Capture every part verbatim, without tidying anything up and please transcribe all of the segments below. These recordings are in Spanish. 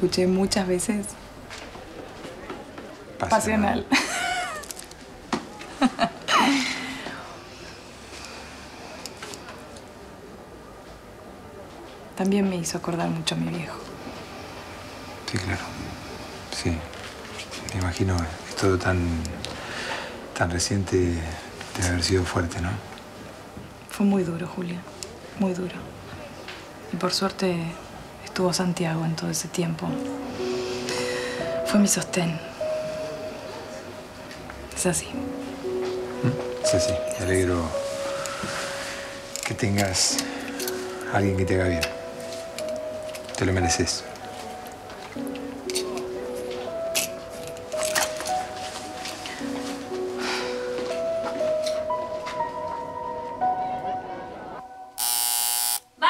escuché muchas veces. Pasional. Pasional. También me hizo acordar mucho a mi viejo. Sí, claro. Sí. Me imagino, es todo tan, tan reciente de haber sido fuerte, ¿no? Fue muy duro, Julia. Muy duro. Y por suerte estuvo Santiago en todo ese tiempo. Fue mi sostén. Es así. Sí, sí. Me alegro que tengas a alguien que te haga bien. Te lo mereces. ¡Va!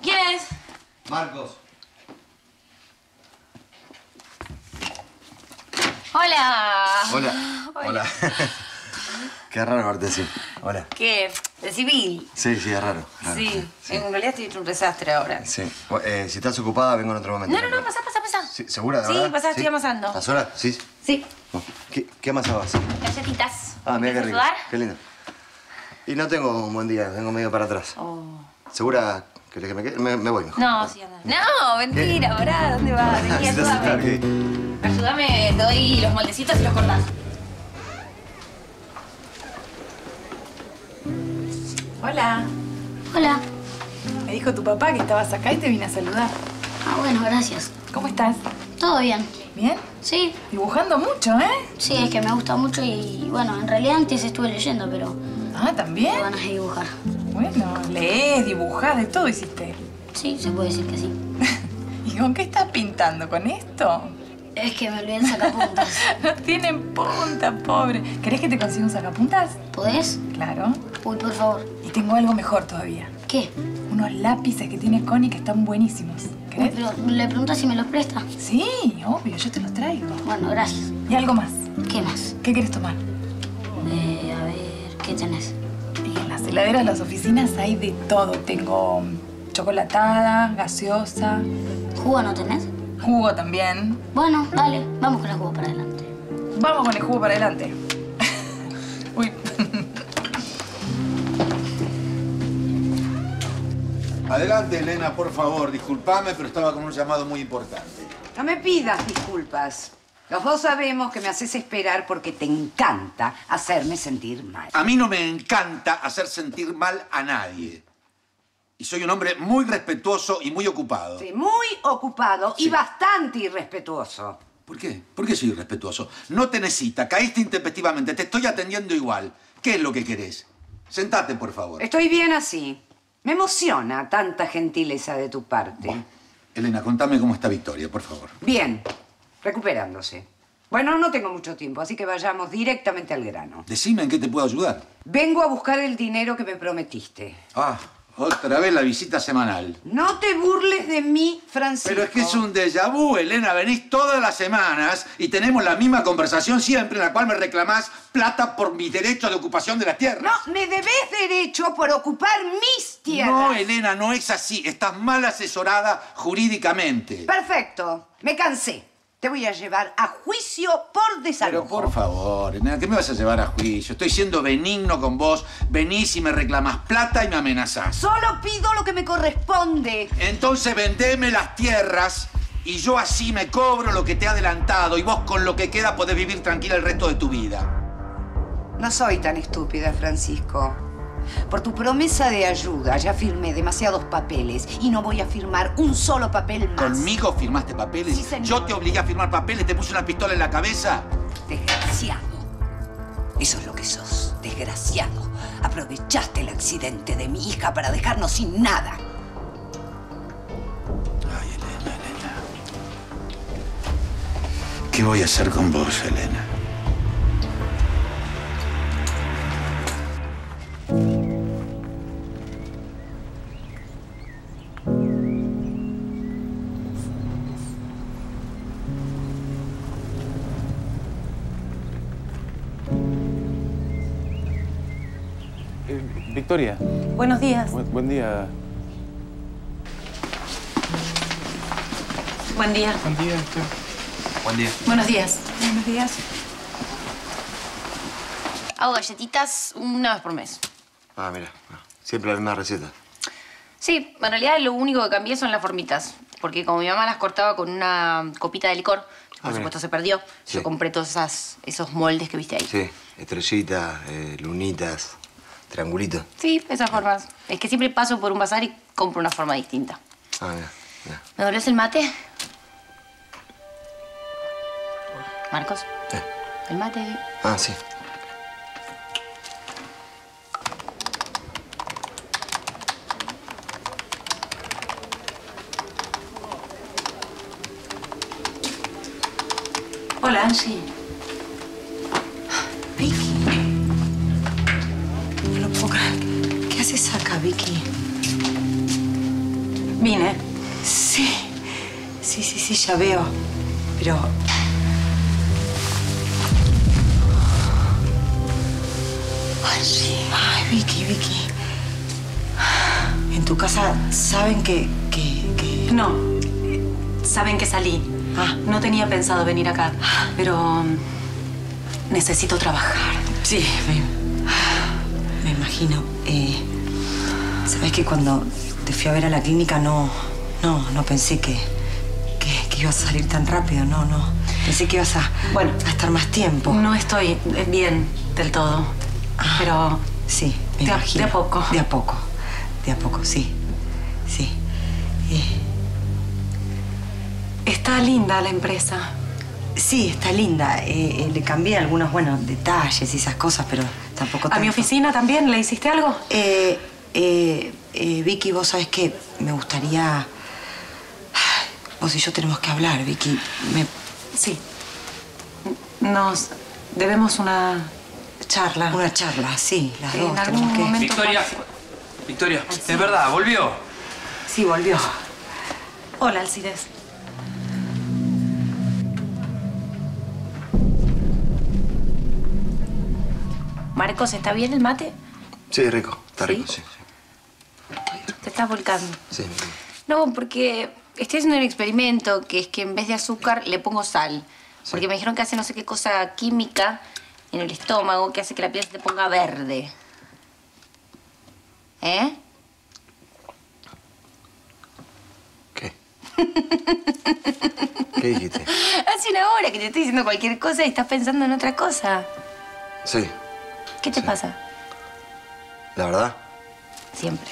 ¿Quién es? Marcos. Hola. Hola. Hola. Qué raro verte así. Hola. ¿Qué? ¿De civil? Sí, sí, es raro. raro sí. sí, en realidad estoy hecho un desastre ahora. Sí. Eh, si estás ocupada, vengo en otro momento. No, no, no, pasá, pasá, pasá. Sí, ¿segura de verdad? Sí, pasá, estoy amasando. ¿Estás sola? Sí. Sí. ¿Qué, qué amasabas? Galletitas. Ah, mirá qué rico. Qué lindo. Y no tengo un buen día, vengo medio para atrás. Oh. ¿Segura? ¿Querés que me quede? Me, me voy mejor. No, sí, anda. No, mentira, ahora. ¿Dónde vas? Vení, ayúdame. Ayúdame, te doy los moldecitos y los cortás. Hola. Hola. Me dijo tu papá que estabas acá y te vine a saludar. Ah, bueno, gracias. ¿Cómo estás? Todo bien. ¿Bien? Sí. Dibujando mucho, ¿eh? Sí, es que me gusta mucho y, bueno, en realidad antes estuve leyendo, pero... Ah, ¿también? Tengo ganas de dibujar. Bueno, lees, dibujás, de todo hiciste. Sí, se puede decir que sí. ¿Y con qué estás pintando? ¿Con esto? Es que me olvidé el sacapuntas. No tienen punta, pobre. ¿Querés que te consiga un sacapuntas? ¿Podés? Claro. Uy, por favor. Y tengo algo mejor todavía. ¿Qué? Unos lápices que tiene Connie que están buenísimos. ¿Querés? Uy, pero le preguntas si me los presta. Sí, obvio, yo te los traigo. Bueno, gracias. ¿Y algo más? ¿Qué más? ¿Qué querés tomar? Eh, a ver, ¿qué tenés? Y en las heladeras de las oficinas hay de todo. Tengo chocolatada, gaseosa. ¿Jugo no tenés? Jugo también. Bueno, dale. Vamos con el jugo para adelante. Vamos con el jugo para adelante. Uy. Adelante, Elena, por favor. Disculpame, pero estaba con un llamado muy importante. No me pidas disculpas. Los dos sabemos que me haces esperar porque te encanta hacerme sentir mal. A mí no me encanta hacer sentir mal a nadie. Y soy un hombre muy respetuoso y muy ocupado. Sí, muy ocupado sí. Y bastante irrespetuoso. ¿Por qué? ¿Por qué soy irrespetuoso? No te necesita, caíste intempestivamente, te estoy atendiendo igual. ¿Qué es lo que querés? Sentate, por favor. Estoy bien así. Me emociona tanta gentileza de tu parte. Bueno, Elena, contame cómo está Victoria, por favor. Bien, recuperándose. Bueno, no tengo mucho tiempo, así que vayamos directamente al grano. Decime en qué te puedo ayudar. Vengo a buscar el dinero que me prometiste. Ah. Otra vez la visita semanal. No te burles de mí, Francisco. Pero es que es un déjà vu, Elena. Venís todas las semanas y tenemos la misma conversación siempre en la cual me reclamás plata por mis derechos de ocupación de las tierras. No, me debés derecho por ocupar mis tierras. No, Elena, no es así. Estás mal asesorada jurídicamente. Perfecto. Me cansé. Te voy a llevar a juicio por desalojo. Pero por favor, Elena, ¿qué me vas a llevar a juicio? Estoy siendo benigno con vos. Venís y me reclamás plata y me amenazás. Solo pido lo que me corresponde. Entonces vendeme las tierras y yo así me cobro lo que te he adelantado y vos con lo que queda podés vivir tranquila el resto de tu vida. No soy tan estúpida, Francisco. Por tu promesa de ayuda ya firmé demasiados papeles y no voy a firmar un solo papel más. ¿Conmigo firmaste papeles? Sí, señor. Yo te obligué a firmar papeles, te puse una pistola en la cabeza. Desgraciado. Eso es lo que sos, desgraciado. Aprovechaste el accidente de mi hija para dejarnos sin nada. Ay, Elena, Elena. ¿Qué voy a hacer con vos, Elena? Victoria. Buenos días. Bu- buen día. Buen día. Buen día, doctor. Buen día. Buenos días. Buenos días. Hago galletitas una vez por mes. Ah, mira. Siempre la misma receta. Sí, en realidad lo único que cambié son las formitas. Porque como mi mamá las cortaba con una copita de licor, por ah, supuesto se perdió. Sí. Yo compré todos esas, esos moldes que viste ahí. Sí, estrellitas, eh, lunitas, triangulitos. Sí, esas ah. formas. Es que siempre paso por un bazar y compro una forma distinta. Ah, mira, mira. ¿Me dolés el mate? Marcos, eh. el mate. Ah, sí. Hola, Angie. Vicky. No puedo creer. ¿Qué haces acá, Vicky? Vine. Sí. Sí, sí, sí, ya veo. Pero... Angie. Ay, Vicky, Vicky. ¿En tu casa saben que... que, que... No. Saben que salí. Ah, no tenía pensado venir acá, pero um, necesito trabajar. Sí, me, me imagino. Eh, ¿Sabés que cuando te fui a ver a la clínica no, no, no pensé que, que, que ibas a salir tan rápido? No, no. Pensé que ibas a, bueno, a estar más tiempo. No estoy bien del todo, ah, pero... Sí, me de, imagino. De a poco. De a poco, de a poco, sí. Sí. Eh, Está linda la empresa. Sí, está linda. Eh, eh, le cambié algunos, bueno, detalles y esas cosas, pero tampoco... ¿A tanto. Mi oficina también le hiciste algo? Eh, eh, eh, Vicky, vos sabés que me gustaría... Vos y yo tenemos que hablar, Vicky. Me... Sí. Nos debemos una charla. Una charla, sí. Las dos. En algún momento... Victoria, Victoria, es verdad, ¿volvió? Sí, volvió. Hola, Alcides. Marcos, ¿está bien el mate? Sí, rico. Está rico, sí. sí, sí. Te estás volcando. Sí. No, porque estoy haciendo un experimento que es que en vez de azúcar le pongo sal. Sí. Porque me dijeron que hace no sé qué cosa química en el estómago que hace que la piel se te ponga verde. ¿Eh? ¿Qué? ¿Qué dijiste? Hace una hora que te estoy diciendo cualquier cosa y estás pensando en otra cosa. Sí. ¿Qué te sí. pasa? ¿La verdad? Siempre.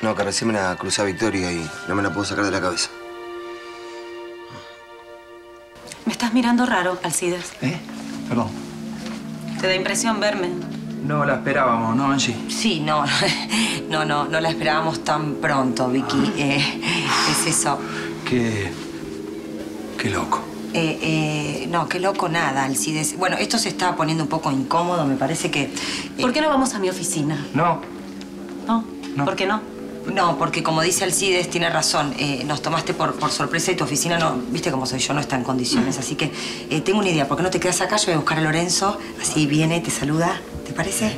No, que recién me la crucé a Victoria y no me la puedo sacar de la cabeza. Me estás mirando raro, Alcides. ¿Eh? Perdón. ¿Te da impresión verme? No la esperábamos, ¿no, Angie? Sí, no. No, no, no la esperábamos tan pronto, Vicky. Eh, es eso. Qué... Qué loco. Eh, eh, no, qué loco nada, Alcides. Bueno, esto se está poniendo un poco incómodo, me parece que... Eh... ¿Por qué no vamos a mi oficina? No. ¿No? no. ¿Por qué no? No, porque como dice Alcides, tiene razón. Eh, nos tomaste por, por sorpresa y tu oficina no... Viste cómo soy yo, no está en condiciones. Así que eh, tengo una idea. ¿Por qué no te quedas acá? Yo voy a buscar a Lorenzo. Así viene, te saluda. ¿Te parece?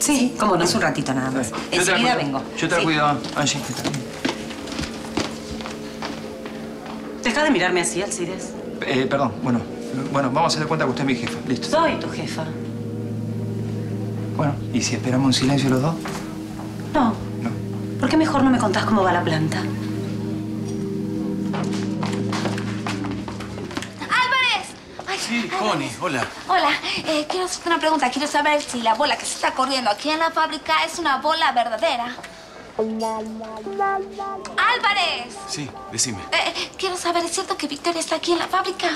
Sí, sí. ¿Cómo no? Es un ratito nada más. Enseguida vengo. Yo te la cuido, Angie. Deja de mirarme así, Alcides. Eh, perdón, bueno, bueno, vamos a hacer cuenta que usted es mi jefa, listo. Soy tu jefa. Bueno, ¿y si esperamos un silencio los dos? No. No. ¿Por qué mejor no me contás cómo va la planta? ¡Álvarez! Ay, sí, Connie, hola. Hola, eh, quiero hacerte una pregunta. Quiero saber si la bola que se está corriendo aquí en la fábrica es una bola verdadera. ¡Álvarez! Sí, decime. Eh, quiero saber, ¿es cierto que Victoria está aquí en la fábrica?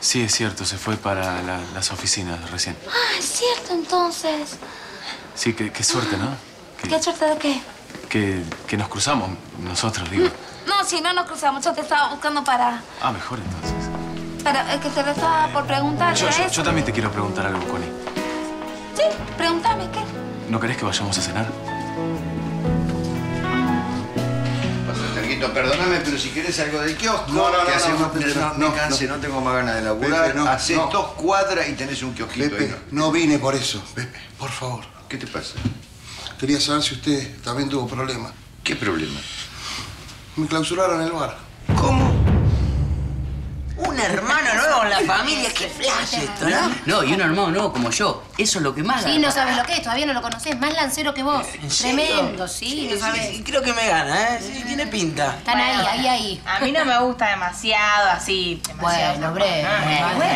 Sí, es cierto. Se fue para la, las oficinas recién. Ah, es cierto, entonces. Sí, qué, qué suerte, ¿no? Que, ¿Qué suerte de qué? Que, que nos cruzamos nosotros, digo. No, sí, no nos cruzamos. Yo te estaba buscando para... Ah, mejor, entonces. Para eh, que te estaba eh, por preguntar. Yo, yo, yo también te quiero preguntar algo, Connie. Sí, pregúntame, ¿qué? ¿No querés que vayamos a cenar? Perdóname, pero si quieres algo del kiosco, no, no, que no, hacemos, no, no, no, no me canse, no, no tengo más ganas de laburar. Pepe, no, Hacés no. dos cuadras y tenés un kiosquito. Pepe, ahí, no. no vine por eso. Pepe, por favor. ¿Qué te pasa? Quería saber si usted también tuvo problemas. ¿Qué problema? Me clausuraron el bar. ¿Cómo? Un hermano nuevo en la familia. ¡Qué flash esto, no! No, y un hermano nuevo como yo. Eso es lo que más... Sí, no sabes lo que es. Todavía no lo conocés. Más lancero que vos. Tremendo, sí. Sí, sabes. Sí, creo que me gana, ¿eh? Sí, mm. Tiene pinta. Están bueno, ahí, ahí, ahí. A mí no me gusta demasiado así. Demasiado, bueno, hombre. No, bueno, bueno,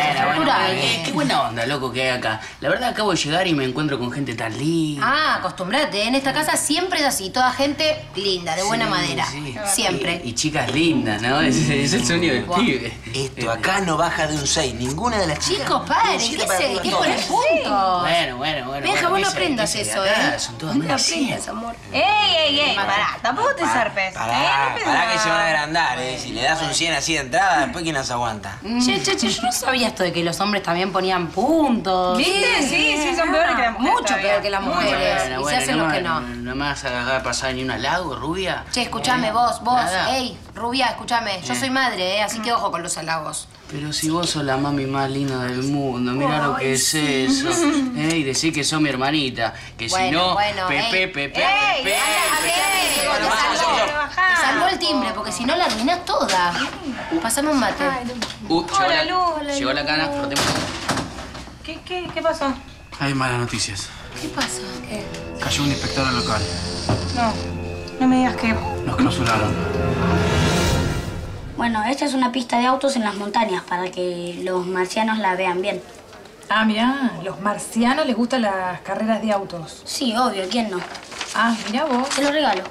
eh, qué buena onda, loco, que hay acá. La verdad, acabo de llegar y me encuentro con gente tan linda. Ah, acostumbrate. En esta casa siempre es así. Toda gente linda, de buena sí, madera. Sí. Siempre. Y, y chicas lindas, ¿no? Es, es el sueño del pibe. Esto acá no baja de un seis. Ninguna de las chicas. Chicos, padre, ¿qué sé? ¿Qué pones juntos? Bueno, bueno, bueno. Venga, bueno, vos no aprendas eso, ¿eh? Son todas no aprendas, amor. ¡Ey, ey, ey! Pará, tampoco te zarpes. Pará, ¿eh? Pará que se van a agrandar, ¿eh? Si le das un cien así de entrada, después ¿quién las aguanta? Che, che, che, yo no sabía esto de que los hombres también ponían puntos. ¿Viste? Sí, sí, son peores que las mujeres. Mucho peor que las mujeres. Y se hacen los que no. No me vas a dejar pasar ni un halago, rubia. Che, escuchame vos, vos. Ey, rubia, escuchame. Yo soy madre, ¿eh? Así que ojo con los halagos. Pero si vos sos la mami más linda del mundo, mirá lo que es eso. Y decís que sos mi hermanita, que si no... Pepe, Pepe, Pepe, Pepe... Te salvó el timbre, porque si no la arruinás toda. Pasame un mate. Hola, Lu. Llegó la cana, frotemos. ¿Qué, qué, qué pasó? Hay malas noticias. ¿Qué pasó? ¿Qué? Cayó un inspector al local. No, no me digas que... Nos clausuraron. Bueno, esta es una pista de autos en las montañas para que los marcianos la vean bien. Ah, mirá, los marcianos les gustan las carreras de autos. Sí, obvio, ¿quién no? Ah, mirá vos. Te lo regalo.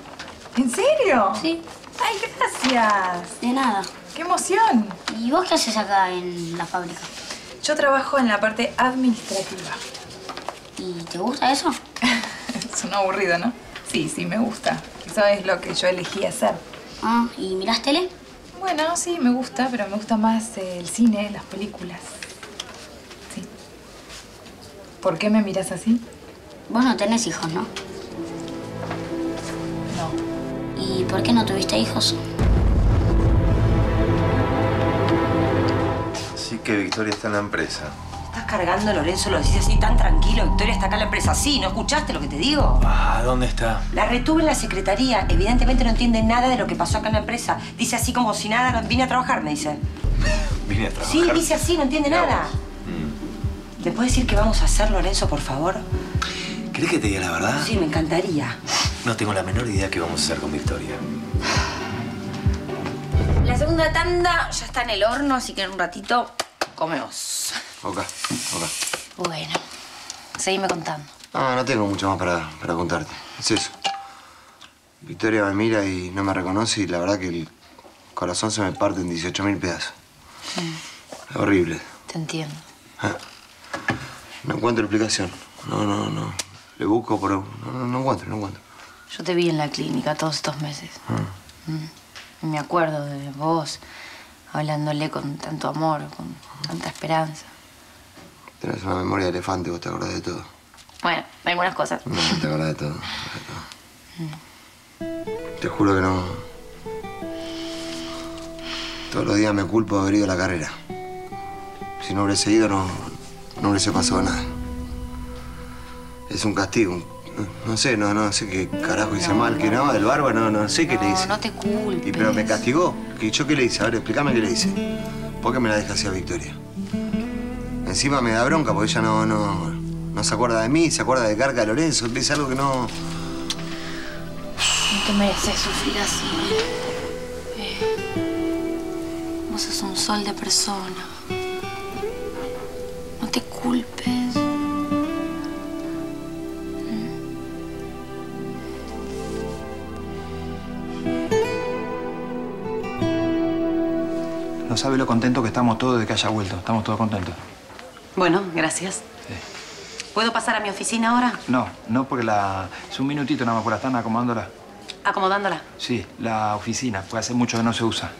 ¿En serio? Sí. Ay, gracias. De nada. ¡Qué emoción! ¿Y vos qué haces acá en la fábrica? Yo trabajo en la parte administrativa. ¿Y te gusta eso? Es un aburrido, ¿no? Sí, sí, me gusta. Eso es lo que yo elegí hacer. Ah, ¿y mirás tele? Bueno, sí, me gusta, pero me gusta más eh, el cine, las películas. Sí. ¿Por qué me mirás así? Vos no tenés hijos, ¿no? No. ¿Y por qué no tuviste hijos? Sí que Victoria está en la empresa. Estás cargando, Lorenzo, lo decís así tan tranquilo. Victoria está acá en la empresa. Sí, ¿no escuchaste lo que te digo? Ah, ¿dónde está? La retuve en la secretaría. Evidentemente no entiende nada de lo que pasó acá en la empresa. Dice así como si nada, vine a trabajar, me dice. ¿Vine a trabajar? Sí, dice así, no entiende nada. Mm. ¿Me puedes decir qué vamos a hacer, Lorenzo, por favor? ¿Querés que te diga la verdad? Sí, me encantaría. No tengo la menor idea qué vamos a hacer con Victoria. La segunda tanda ya está en el horno, así que en un ratito comemos. Ok, ok. Bueno, seguime contando. Ah, no tengo mucho más para, para contarte. Es eso. Victoria me mira y no me reconoce y la verdad que el corazón se me parte en dieciocho mil pedazos. Mm. Horrible. Te entiendo. ¿Eh? No encuentro explicación. No, no, no. Le busco, pero no, no, no encuentro, no encuentro. Yo te vi en la clínica todos estos meses. Mm. Mm. Me acuerdo de vos hablándole con tanto amor, con tanta esperanza. Tenés una memoria de elefante, vos te acordás de todo. Bueno, algunas cosas. No, te acordás de todo. De todo. Mm. Te juro que no... Todos los días me culpo de haber ido a la carrera. Si no hubiese ido, no, no hubiese pasado nada. Es un castigo. No sé, no, no sé qué carajo hice no, mal, no, que no, del barba, no, no sé no, qué le hice. No, no te culpes. Y, pero me castigó. ¿Y yo qué le hice? A ver, explícame qué le hice. ¿Por qué me la dejaste a Victoria? Encima me da bronca porque ella no, no, no se acuerda de mí, se acuerda de Carca de Lorenzo. Es algo que no... No te mereces sufrir así, ¿eh? Eh, vos sos un sol de persona. No te culpes. No sabe lo contento que estamos todos de que haya vuelto. Estamos todos contentos. Bueno, gracias. Sí. ¿Puedo pasar a mi oficina ahora? No, no porque la... Es un minutito nada más, porque la están acomodándola. ¿Acomodándola? Sí, la oficina, porque hace mucho que no se usa.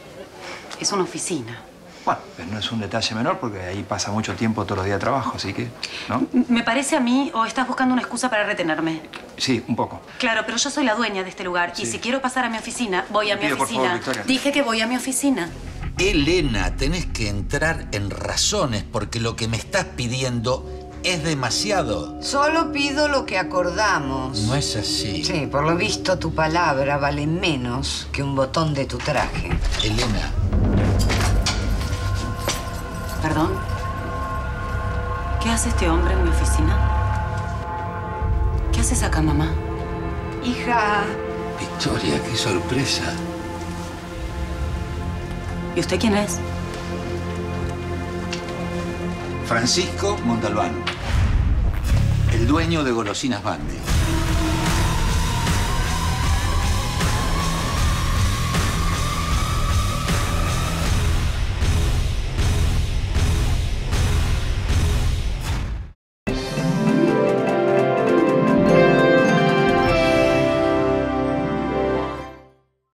Es una oficina. Bueno, pero no es un detalle menor porque ahí pasa mucho tiempo todos los días de trabajo, así que... ¿no? Me parece a mí, o estás buscando una excusa para retenerme. Sí, un poco. Claro, pero yo soy la dueña de este lugar. Sí. Y si quiero pasar a mi oficina, voy a mi oficina. Por favor, Victoria. Dije que voy a mi oficina. Elena, tenés que entrar en razones porque lo que me estás pidiendo es demasiado. Solo pido lo que acordamos. No es así. Sí, por lo visto tu palabra vale menos que un botón de tu traje. Elena. ¿Perdón? ¿Qué hace este hombre en mi oficina? ¿Qué haces acá, mamá? Hija. Victoria, qué sorpresa. ¿Y usted quién es? Francisco Montalbán, el dueño de Golosinas Bandi.